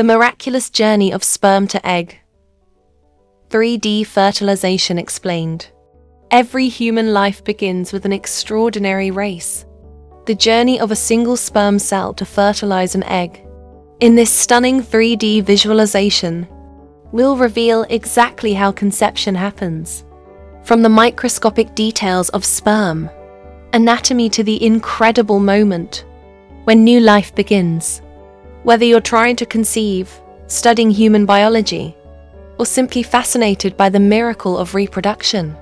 The miraculous journey of sperm to egg. 3D fertilization explained. Every human life begins with an extraordinary race. The journey of a single sperm cell to fertilize an egg. In this stunning 3D visualization, we'll reveal exactly how conception happens. From the microscopic details of sperm anatomy to the incredible moment when new life begins. Whether you're trying to conceive, studying human biology, or simply fascinated by the miracle of reproduction,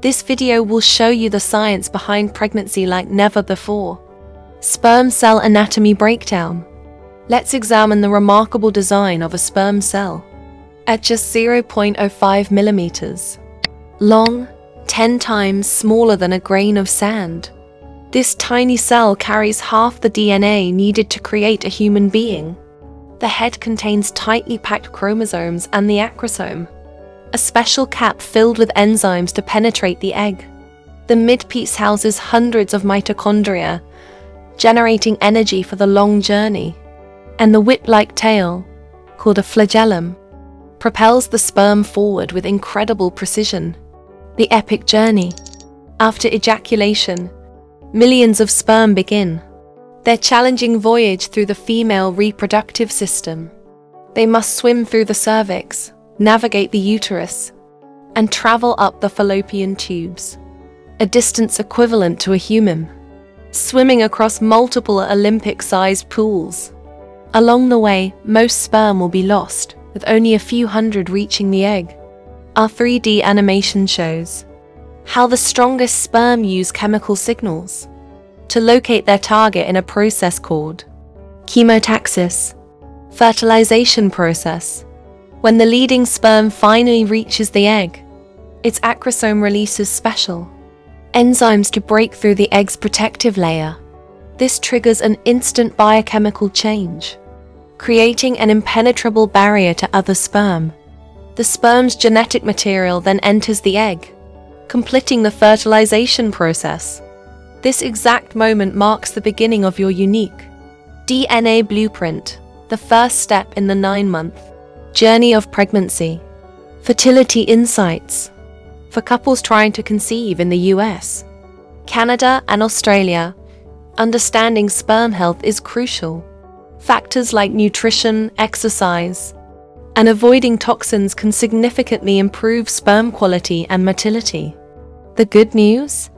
this video will show you the science behind pregnancy like never before. Sperm cell anatomy breakdown. Let's examine the remarkable design of a sperm cell. At just 0.05 millimeters long, 10 times smaller than a grain of sand, this tiny cell carries half the DNA needed to create a human being. The head contains tightly packed chromosomes and the acrosome, a special cap filled with enzymes to penetrate the egg. The midpiece houses hundreds of mitochondria, generating energy for the long journey. And the whip-like tail, called a flagellum, propels the sperm forward with incredible precision. The epic journey. After ejaculation, millions of sperm begin their challenging voyage through the female reproductive system. They must swim through the cervix, navigate the uterus, and travel up the fallopian tubes, a distance equivalent to a human, swimming across multiple Olympic-sized pools. Along the way, most sperm will be lost, with only a few hundred reaching the egg. Our 3D animation shows how the strongest sperm use chemical signals to locate their target in a process called chemotaxis, fertilization process. When the leading sperm finally reaches the egg, its acrosome releases special enzymes to break through the egg's protective layer. This triggers an instant biochemical change, creating an impenetrable barrier to other sperm. The sperm's genetic material then enters the egg, completing the fertilization process. This exact moment marks the beginning of your unique DNA blueprint, the first step in the 9-month journey of pregnancy. Fertility insights for couples trying to conceive in the US, Canada, and Australia. Understanding sperm health is crucial. Factors like nutrition, exercise, and avoiding toxins can significantly improve sperm quality and motility. The good news?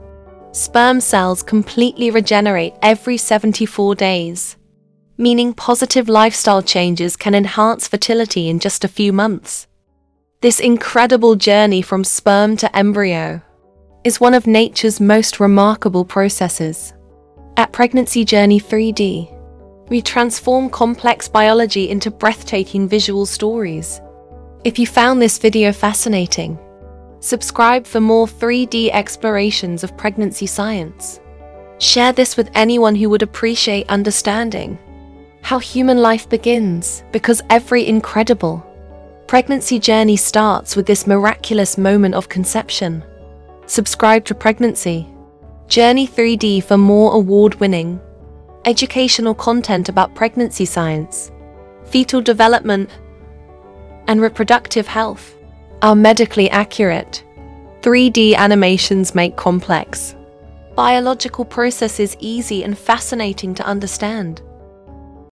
Sperm cells completely regenerate every 74 days, meaning positive lifestyle changes can enhance fertility in just a few months. This incredible journey from sperm to embryo is one of nature's most remarkable processes. At Pregnancy Journey 3D, we transform complex biology into breathtaking visual stories. If you found this video fascinating, subscribe for more 3D explorations of pregnancy science. Share this with anyone who would appreciate understanding how human life begins, because every incredible pregnancy journey starts with this miraculous moment of conception. Subscribe to Pregnancy Journey 3D for more award-winning educational content about pregnancy science, fetal development, and reproductive health. Our medically accurate 3D animations make complex biological processes easy and fascinating to understand.